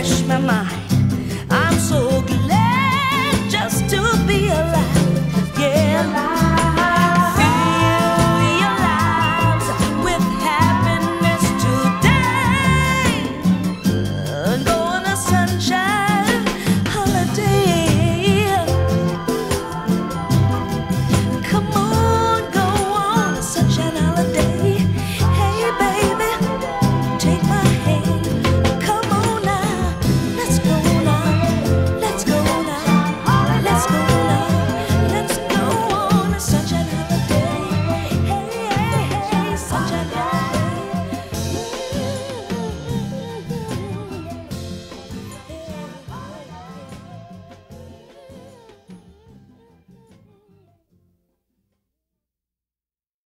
refresh my mind.